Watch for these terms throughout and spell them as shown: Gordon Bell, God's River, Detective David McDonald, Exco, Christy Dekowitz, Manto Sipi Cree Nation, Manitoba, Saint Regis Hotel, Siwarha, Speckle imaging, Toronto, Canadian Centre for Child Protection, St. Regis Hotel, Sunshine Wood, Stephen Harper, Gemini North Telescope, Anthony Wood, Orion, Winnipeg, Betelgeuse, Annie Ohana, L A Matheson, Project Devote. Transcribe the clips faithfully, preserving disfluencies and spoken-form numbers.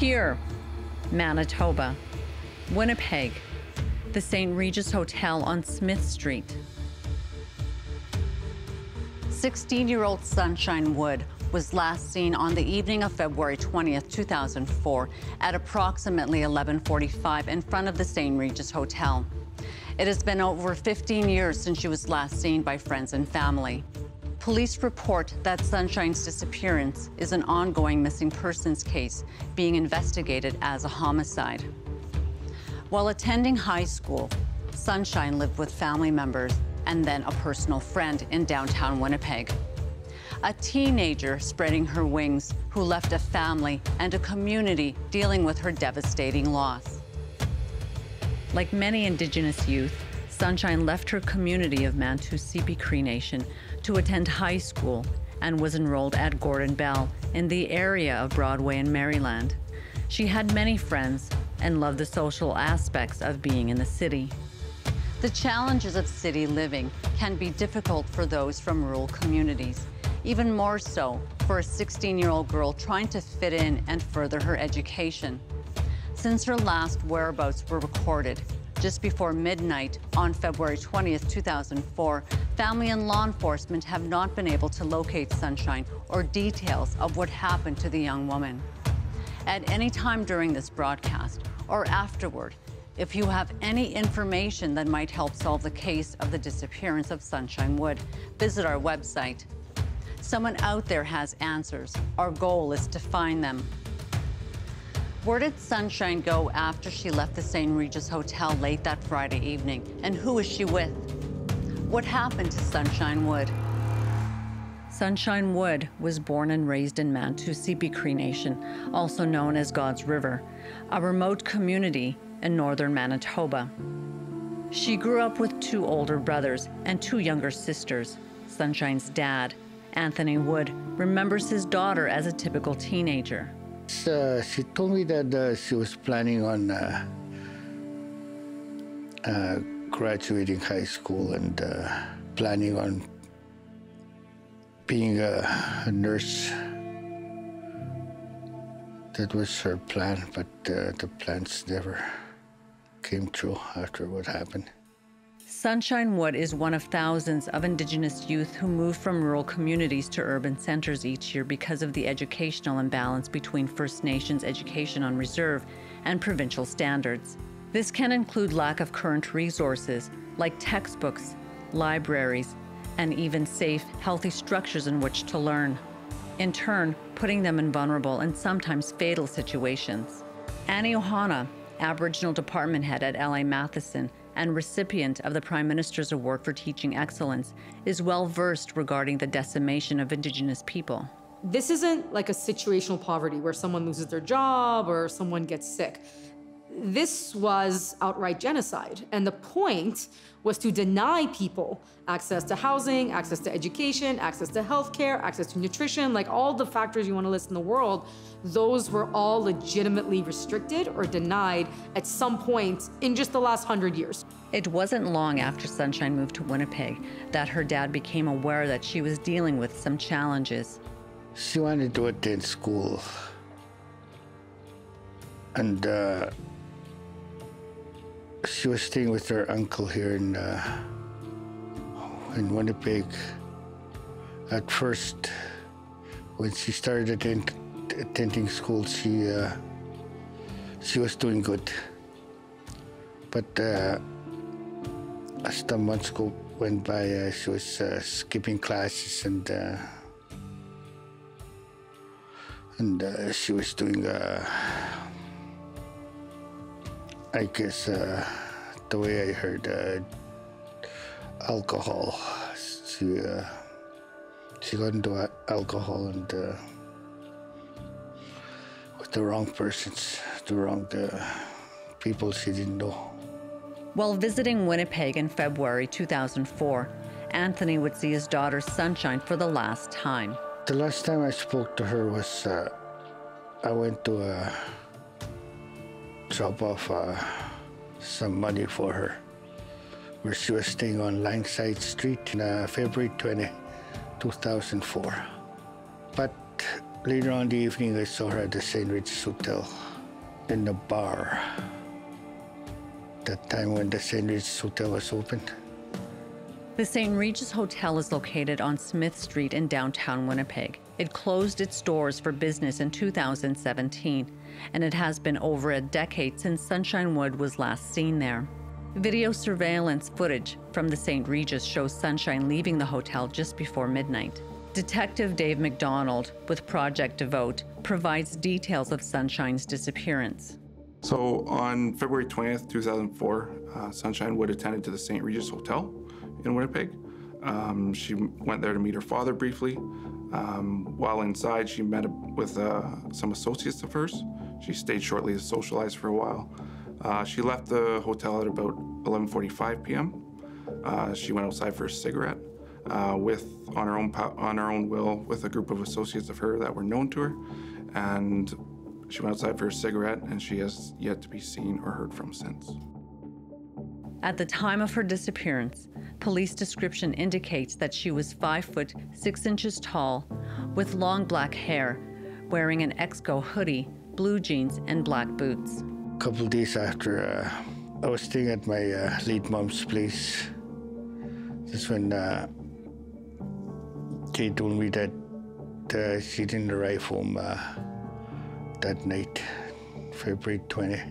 Here, Manitoba, Winnipeg, the Saint Regis Hotel on Smith Street. sixteen-year-old Sunshine Wood was last seen on the evening of February twentieth, two thousand four at approximately eleven forty-five in front of the Saint Regis Hotel. It has been over fifteen years since she was last seen by friends and family. Police report that Sunshine's disappearance is an ongoing missing persons case being investigated as a homicide. While attending high school, Sunshine lived with family members and then a personal friend in downtown Winnipeg. A teenager spreading her wings who left a family and a community dealing with her devastating loss. Like many Indigenous youth, Sunshine left her community of Manto Sipi Cree Nation to attend high school and was enrolled at Gordon Bell in the area of Broadway in Maryland. She had many friends and loved the social aspects of being in the city. The challenges of city living can be difficult for those from rural communities, even more so for a sixteen-year-old girl trying to fit in and further her education. Since her last whereabouts were recorded just before midnight on February twentieth, two thousand four, family and law enforcement have not been able to locate Sunshine or details of what happened to the young woman. At any time during this broadcast or afterward, if you have any information that might help solve the case of the disappearance of Sunshine Wood, visit our website. Someone out there has answers. Our goal is to find them. Where did Sunshine go after she left the Saint Regis Hotel late that Friday evening? And who was she with? What happened to Sunshine Wood? Sunshine Wood was born and raised in Manto Sipi Cree Nation, also known as God's River, a remote community in northern Manitoba. She grew up with two older brothers and two younger sisters. Sunshine's dad, Anthony Wood, remembers his daughter as a typical teenager. Uh, she told me that uh, she was planning on uh, uh, graduating high school and uh, planning on being a, a nurse. That was her plan, but uh, the plans never came true after what happened. Sunshine Wood is one of thousands of Indigenous youth who move from rural communities to urban centers each year because of the educational imbalance between First Nations education on reserve and provincial standards. This can include lack of current resources like textbooks, libraries, and even safe, healthy structures in which to learn, in turn putting them in vulnerable and sometimes fatal situations. Annie Ohana, Aboriginal Department Head at L A Matheson and recipient of the Prime Minister's Award for Teaching Excellence, is well-versed regarding the decimation of Indigenous people. This isn't like a situational poverty where someone loses their job or someone gets sick. This was outright genocide, and the point was to deny people access to housing, access to education, access to healthcare, access to nutrition, like all the factors you want to list in the world. Those were all legitimately restricted or denied at some point in just the last hundred years. It wasn't long after Sunshine moved to Winnipeg that her dad became aware that she was dealing with some challenges. She wanted to attend school, and uh, she was staying with her uncle here in, uh, in Winnipeg. At first, when she started attend attending school, she, uh, she was doing good. But uh, as the months go, went by, uh, she was uh, skipping classes, and, uh, and uh, she was doing uh, I guess uh, the way I heard, uh, alcohol. She uh, she got into alcohol and uh, with the wrong persons, the wrong uh, people she didn't know. While visiting Winnipeg in February two thousand four, Anthony would see his daughter Sunshine for the last time. The last time I spoke to her was uh, I went to a drop off uh, some money for her, where she was staying on Langside Street on uh, February twentieth, two thousand four. But later on in the evening, I saw her at the Saint Regis Hotel. in the bar. That time when the Saint Regis Hotel was opened. The Saint Regis Hotel is located on Smith Street in downtown Winnipeg. It closed its doors for business in two thousand seventeen, and it has been over a decade since Sunshine Wood was last seen there. Video surveillance footage from the Saint Regis shows Sunshine leaving the hotel just before midnight. Detective Dave McDonald with Project Devote provides details of Sunshine's disappearance. So on February twentieth, two thousand four, uh, Sunshine Wood attended to the Saint Regis Hotel in Winnipeg. Um, she went there to meet her father briefly. Um, while inside, she met with uh, some associates of hers. She stayed shortly to socialize for a while. Uh, she left the hotel at about eleven forty-five p m Uh, she went outside for a cigarette uh, with, on her own on her own will, with a group of associates of her that were known to her. And she went outside for a cigarette, and she has yet to be seen or heard from since. At the time of her disappearance, police description indicates that she was five foot six inches tall, with long black hair, wearing an Exco hoodie, blue jeans, and black boots. A couple of days after, uh, I was staying at my uh, late mom's place. That's when uh, Kay told me that uh, she didn't arrive home. Uh, that night, February twentieth,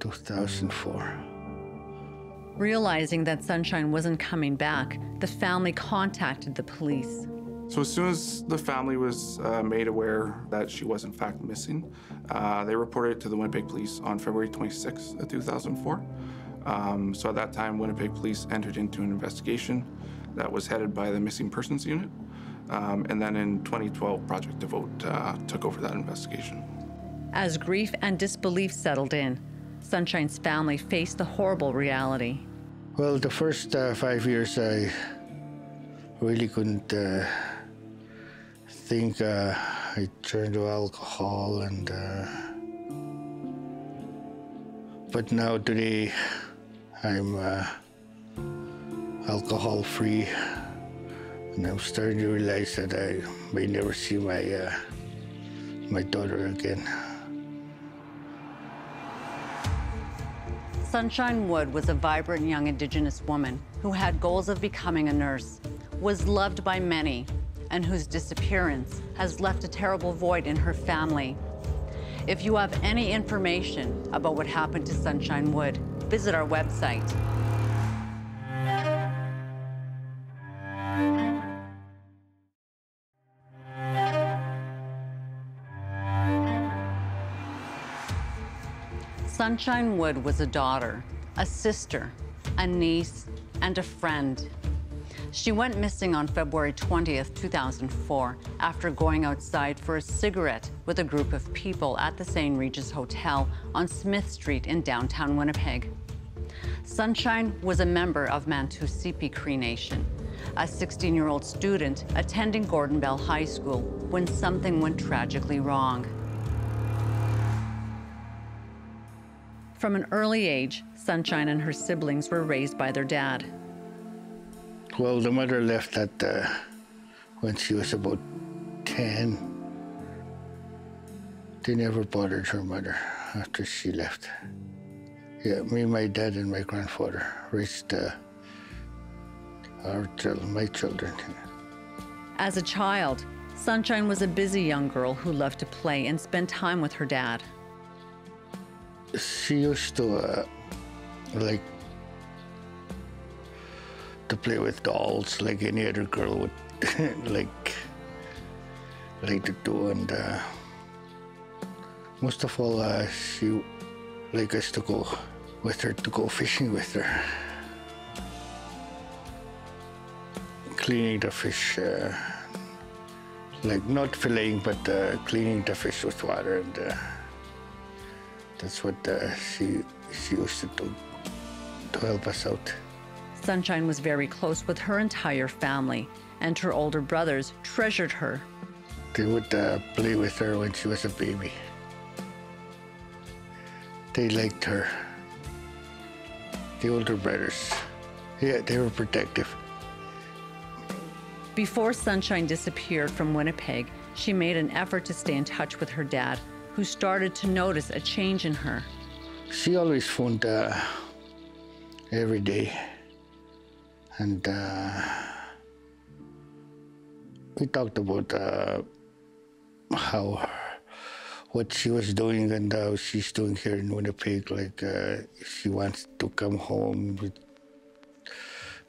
two thousand four. Realizing that Sunshine wasn't coming back, the family contacted the police. So as soon as the family was uh, made aware that she was in fact missing, uh, they reported it to the Winnipeg Police on February twenty-sixth of two thousand four. Um, so at that time, Winnipeg Police entered into an investigation that was headed by the Missing Persons Unit. Um, and then in twenty twelve, Project Devote uh, took over that investigation. As grief and disbelief settled in, Sunshine's family faced the horrible reality. Well, the first uh, five years, I really couldn't uh, think. Uh, I turned to alcohol, and uh, but now today, I'm uh, alcohol-free, and I'm starting to realize that I may never see my uh, my daughter again. Sunshine Wood was a vibrant young Indigenous woman who had goals of becoming a nurse, was loved by many, and whose disappearance has left a terrible void in her family. If you have any information about what happened to Sunshine Wood, visit our website. Sunshine Wood was a daughter, a sister, a niece, and a friend. She went missing on February twentieth, two thousand four, after going outside for a cigarette with a group of people at the Saint Regis Hotel on Smith Street in downtown Winnipeg. Sunshine was a member of Manto Sipi Cree Nation, a sixteen-year-old student attending Gordon Bell High School when something went tragically wrong. From an early age, Sunshine and her siblings were raised by their dad. Well, the mother left at uh, when she was about ten. They never bothered her mother after she left. Yeah, me, my dad, and my grandfather raised uh, our children, my children. As a child, Sunshine was a busy young girl who loved to play and spend time with her dad. She used to uh, like to play with dolls like any other girl would like like to do, and uh, most of all, uh, she like us to go with her to go fishing with her, cleaning the fish, uh, like not filleting but uh, cleaning the fish with water, and. Uh, That's what uh, she, she used to do to help us out. Sunshine was very close with her entire family, and her older brothers treasured her. They would uh, play with her when she was a baby. They liked her. The older brothers, yeah, they were protective. Before Sunshine disappeared from Winnipeg, she made an effort to stay in touch with her dad, who started to notice a change in her. She always phoned uh, every day, and uh, we talked about uh, how what she was doing and how she's doing here in Winnipeg. Like uh, she wants to come home, with,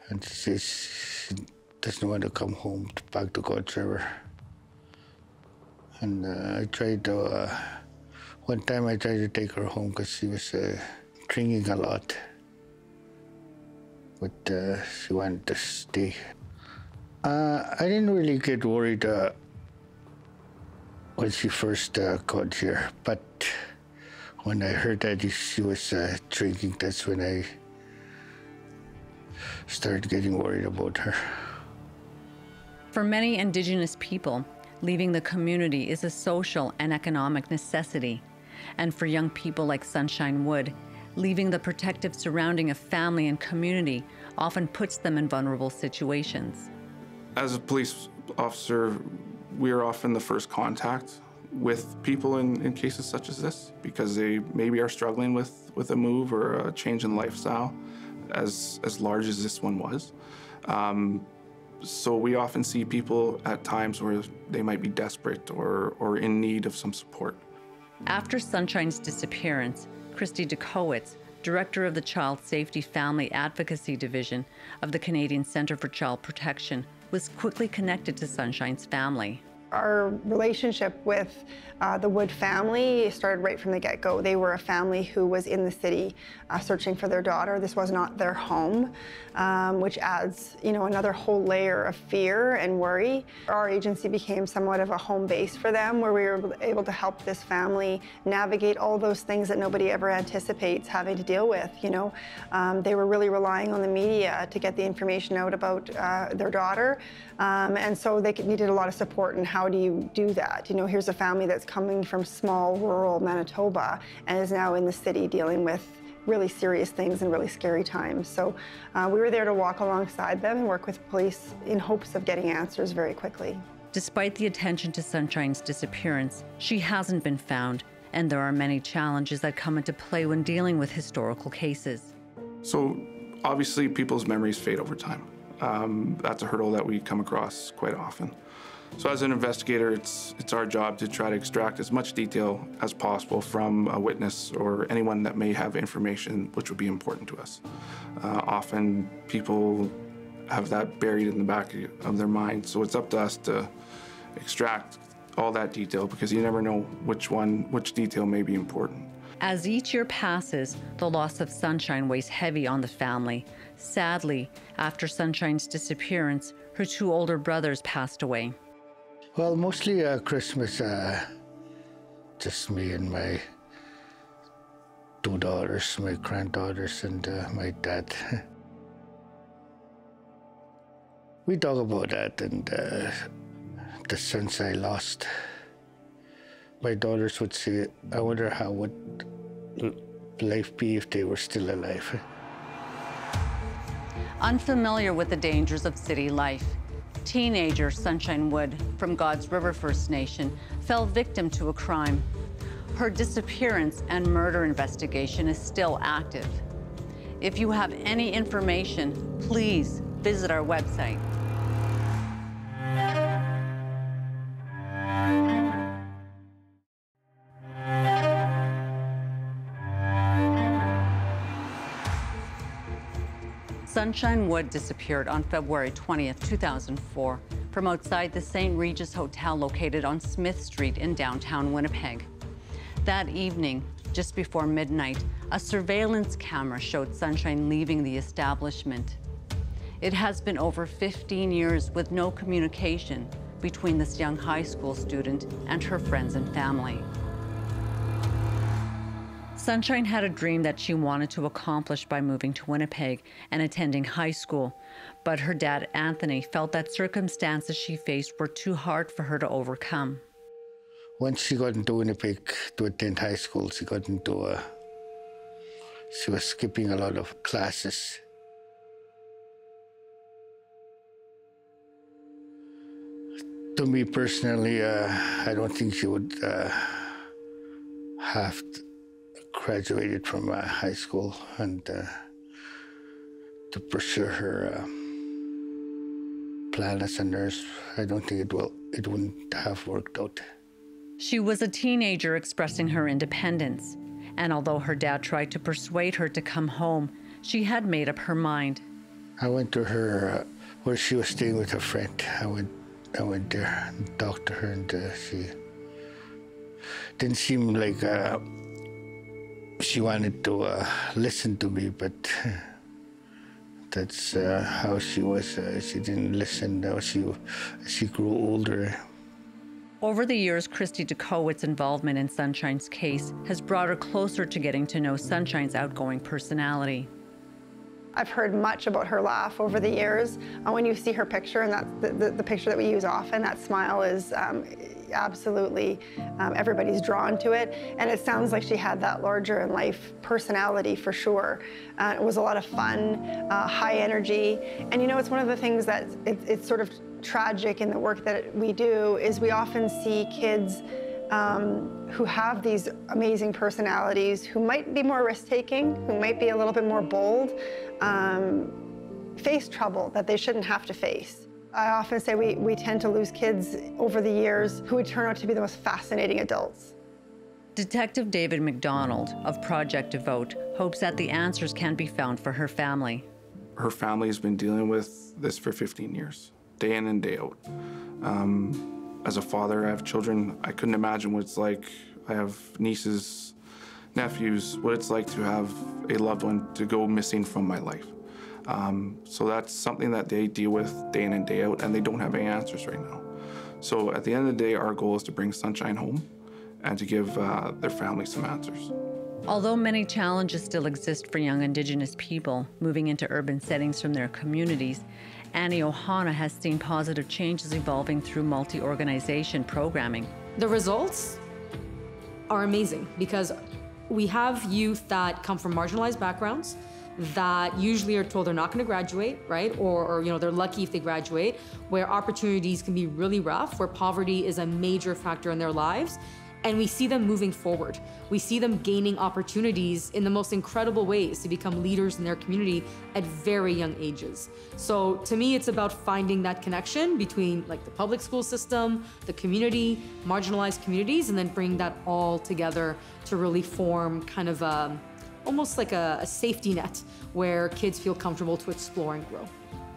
and she says she doesn't want to come home to back to God's River. And uh, I tried to. Uh, one time I tried to take her home because she was uh, drinking a lot, but uh, she wanted to stay. Uh, I didn't really get worried. Uh, when she first uh, got here, but when I heard that she was uh, drinking, that's when I started getting worried about her. For many Indigenous people, leaving the community is a social and economic necessity. And for young people like Sunshine Wood, leaving the protective surrounding of family and community often puts them in vulnerable situations. As a police officer, we are often the first contact with people in, in cases such as this because they maybe are struggling with, with a move or a change in lifestyle as, as large as this one was. Um, so we often see people at times where they might be desperate or, or in need of some support. After Sunshine's disappearance, Christy Dekowitz, director of the Child Safety Family Advocacy Division of the Canadian Centre for Child Protection, was quickly connected to Sunshine's family. Our relationship with uh, the Wood family started right from the get-go. They were a family who was in the city uh, searching for their daughter. This was not their home, um, which adds, you know, another whole layer of fear and worry. Our agency became somewhat of a home base for them, where we were able to help this family navigate all those things that nobody ever anticipates having to deal with. You know, um, they were really relying on the media to get the information out about uh, their daughter, um, and so they needed a lot of support in how. How do you do that? You know, here's a family that's coming from small rural Manitoba and is now in the city dealing with really serious things and really scary times. So uh, we were there to walk alongside them and work with police in hopes of getting answers very quickly. Despite the attention to Sunshine's disappearance, she hasn't been found, and there are many challenges that come into play when dealing with historical cases. So obviously people's memories fade over time. Um, that's a hurdle that we come across quite often. So as an investigator, it's, it's our job to try to extract as much detail as possible from a witness or anyone that may have information which would be important to us. Uh, often people have that buried in the back of their mind, so it's up to us to extract all that detail because you never know which one, which detail may be important. As each year passes, the loss of Sunshine weighs heavy on the family. Sadly, after Sunshine's disappearance, her two older brothers passed away. Well, mostly uh, Christmas, uh, just me and my two daughters, my granddaughters, and uh, my dad. We talk about that and uh, the sons I lost. My daughters would say, I wonder how would life be if they were still alive. Unfamiliar with the dangers of city life, teenager Sunshine Wood from God's River First Nation fell victim to a crime. Her disappearance and murder investigation is still active. If you have any information, please visit our website. Sunshine Wood disappeared on February twentieth, two thousand four, from outside the Saint Regis Hotel located on Smith Street in downtown Winnipeg. That evening, just before midnight, a surveillance camera showed Sunshine leaving the establishment. It has been over fifteen years with no communication between this young high school student and her friends and family. Sunshine had a dream that she wanted to accomplish by moving to Winnipeg and attending high school, but her dad, Anthony, felt that circumstances she faced were too hard for her to overcome. Once she got into Winnipeg to attend high school, she got into a... she was skipping a lot of classes. To me personally, uh, I don't think she would... Uh, half graduated from uh, high school, and uh, to pursue her uh, plan as a nurse, I don't think it will. It wouldn't have worked out. She was a teenager expressing her independence, and although her dad tried to persuade her to come home, she had made up her mind. I went to her, uh, where she was staying with a friend. I went, I went there and talked to her, and uh, she didn't seem like uh, she wanted to uh, listen to me, but that's uh, how she was. Uh, she didn't listen. Now she, she grew older. Over the years, Christy Dekowitz's involvement in Sunshine's case has brought her closer to getting to know Sunshine's outgoing personality. I've heard much about her laugh over the years. Uh, when you see her picture, and that's the, the, the picture that we use often, that smile is um, absolutely, um, everybody's drawn to it. And it sounds like she had that larger in life personality for sure. Uh, it was a lot of fun, uh, high energy. And you know, it's one of the things that it, it's sort of tragic in the work that we do is we often see kids Um, who have these amazing personalities, who might be more risk-taking, who might be a little bit more bold, um, face trouble that they shouldn't have to face. I often say we, we tend to lose kids over the years who would turn out to be the most fascinating adults. Detective David McDonald of Project Devote hopes that the answers can be found for her family. Her family has been dealing with this for fifteen years, day in and day out. Um, As a father, I have children. I couldn't imagine what it's like. I have nieces, nephews, what it's like to have a loved one to go missing from my life. Um, so that's something that they deal with day in and day out, and they don't have any answers right now. So at the end of the day, our goal is to bring Sunshine home and to give uh, their family some answers. Although many challenges still exist for young Indigenous people moving into urban settings from their communities, Annie Ohana has seen positive changes evolving through multi-organization programming. The results are amazing because we have youth that come from marginalized backgrounds that usually are told they're not going to graduate, right? Or, or, you know, they're lucky if they graduate, where opportunities can be really rough, where poverty is a major factor in their lives. And we see them moving forward. We see them gaining opportunities in the most incredible ways to become leaders in their community at very young ages. So to me, it's about finding that connection between like the public school system, the community, marginalized communities, and then bring that all together to really form kind of a, almost like a, a safety net where kids feel comfortable to explore and grow.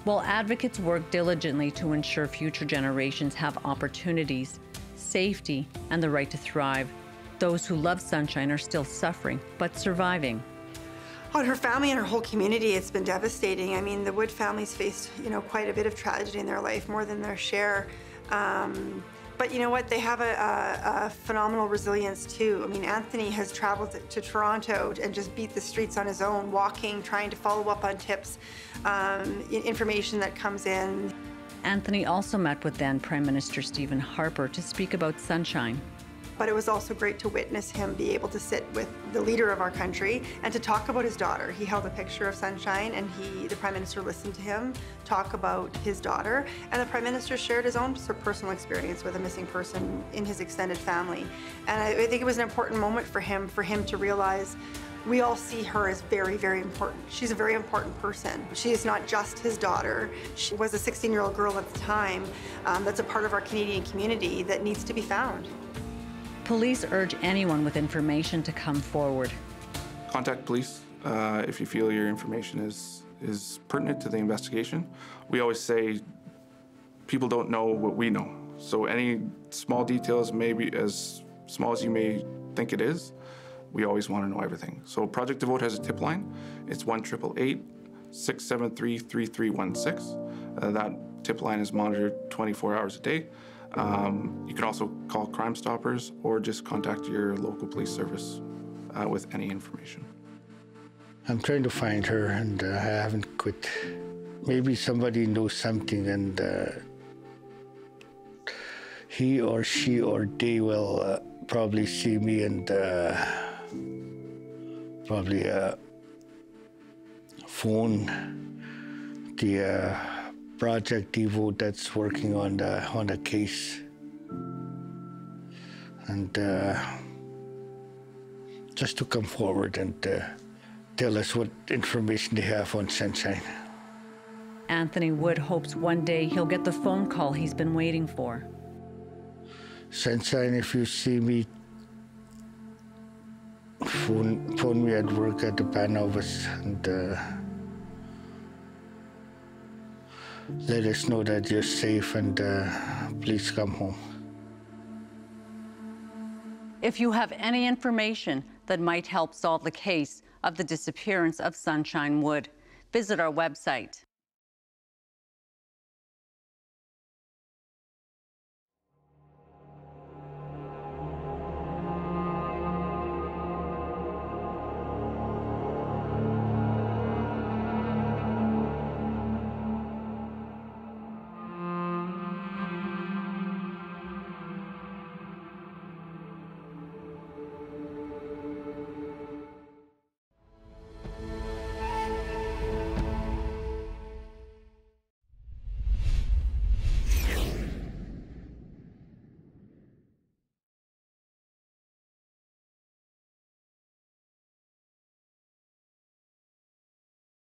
While advocates work diligently to ensure future generations have opportunities, safety, and the right to thrive, those who love Sunshine are still suffering, but surviving. On her family and her whole community, it's been devastating. I mean, the Wood family's faced, you know, quite a bit of tragedy in their life, more than their share. Um, but you know what? They have a, a, a phenomenal resilience too. I mean, Anthony has traveled to Toronto and just beat the streets on his own, walking, trying to follow up on tips, um, information that comes in. Anthony also met with then Prime Minister Stephen Harper to speak about Sunshine. But it was also great to witness him be able to sit with the leader of our country and to talk about his daughter. He held a picture of Sunshine, and he, the Prime Minister, listened to him talk about his daughter. And the Prime Minister shared his own personal experience with a missing person in his extended family. And I think it was an important moment for him, for him to realize we all see her as very, very important. She's a very important person. She is not just his daughter. She was a sixteen-year-old girl at the time um, that's a part of our Canadian community that needs to be found. Police urge anyone with information to come forward. Contact police uh, if you feel your information is, is pertinent to the investigation. We always say people don't know what we know. So any small details, maybe as small as you may think it is, we always want to know everything. So Project Devote has a tip line. It's one eight eight eight, six seven three, three three one six. Uh, that tip line is monitored twenty-four hours a day. Um, you can also call Crime Stoppers or just contact your local police service uh, with any information. I'm trying to find her, and uh, I haven't quit. Maybe somebody knows something, and uh, he or she or they will uh, probably see me and uh, probably uh, phone the uh, Project Devo that's working on the on the case, and uh, just to come forward and uh, tell us what information they have on Sunshine. Anthony Wood hopes one day he'll get the phone call he's been waiting for. Sunshine, if you see me, phone, phone me at work at the pan office and uh, let us know that you're safe and uh, please come home. If you have any information that might help solve the case of the disappearance of Sunshine Wood, visit our website.